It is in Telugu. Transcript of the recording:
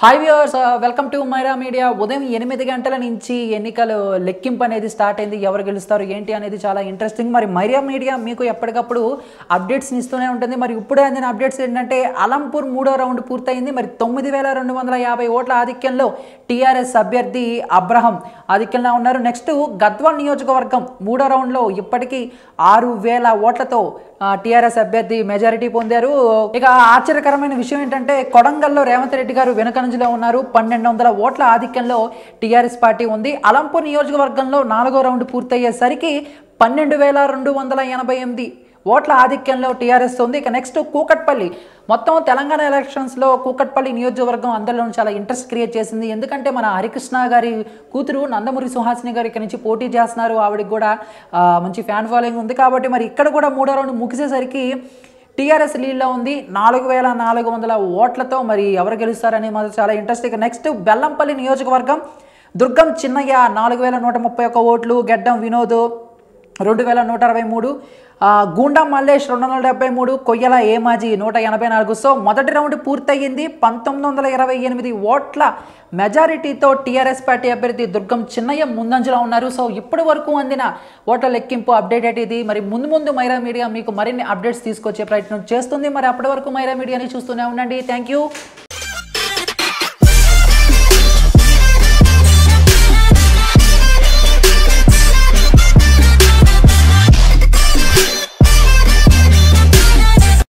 हाय व्यूअर्स वेलकम टू मेरा मीडिया ఉదయం 8 గంటల నుంచి ఎన్నికల లెక్కింపు అనేది స్టార్ట్ అయ్యింది ఎవరు గెలుస్తారు ఏంటి అనేది చాలా ఇంట్రెస్టింగ్ మరి మెరా మీడియా మీకు ఎప్పటికప్పుడు అప్డేట్స్ ఇస్తూనే ఉంటుంది మరి ఇప్పుడు అందిన అప్డేట్స్ ఏంటంటే అలంపూర్ 3వ రౌండ్ పూర్తయింది మరి 9250 ఓట్ల ఆధిక్యంలో టిఆర్ఎస్ అభ్యర్థి అబ్రహం ఆధిక్యంలో ఉన్నారు నెక్స్ట్ గద్వాల్ నియోజకవర్గం 3వ రౌండ్ లో ఇప్పటికి 6000 ఓట్లతో టిఆర్ఎస్ అభ్యర్థి మెజారిటీ పొందారు ఇక ఆశ్చర్యకరమైన విషయం ఏంటంటే కొడంగల్ లో రేవంత్ రెడ్డి గారు వెనుక पन्न ओट आधिक्य पार्टी अलंपूर नियोजकवर्ग में नागो रौं पूर्तये सर की 12288 ఓట్ల ఆధిక్యంలో టిఆర్ఎస్ ఉంది ఇక నెక్స్ట్ కూకట్పల్లి మొత్తం తెలంగాణ ఎలక్షన్స్ లో కూకట్పల్లి నియోజకవర్గం అందరిలోనూ చాలా ఇంట్రెస్ట్ క్రియేట్ చేసింది ఎందుకంటే మన హరికృష్ణ గారి కూతురు నందమూరి సుహాసిని గారి ఇక్కడ నుంచి పోటీ చేస్తున్నారు ఆవిడకి కూడా మంచి ఫ్యాన్ ఫాలోయింగ్ ఉంది కాబట్టి మరి ఇక్కడ కూడా మూడో రౌండ్ ముగిసేసరికి टीआरएस लीड उ 4400 ओट्ल तो मरी एवर गेलुस्तारने चाला इंट्रेस्ट नेक्स्ट बेल्लंपल्ली नियोजकवर्गं दुर्गा चिन्नय्य 4131 ओट्लु गेड्डम विनोद 2163 गूंडा मल्लेश 273 कोय्यला एमाजी 184 सो मोदटि रौंड पूर्तय्यिंदी 1928 ओट्ल मेजारिटी तो टीआरएस पार्टी अभ्यर्थी दुर्गम चिन्नय्य मुंदंजलो उन्नारु सो इप्पटि वरकु अंदिन ओट्ल लెక్కింపు अपडेट इदी मरि मुंदु मुंदु मैरा मीडिया मीकु मरिन्नि अपडेट्स तीसुकोच्चे प्रयत्नं चेस्तुंदी मरि अप्पटि वरकु मैरा मीडियानि चूस्तूने उंडंडी थैंक यू।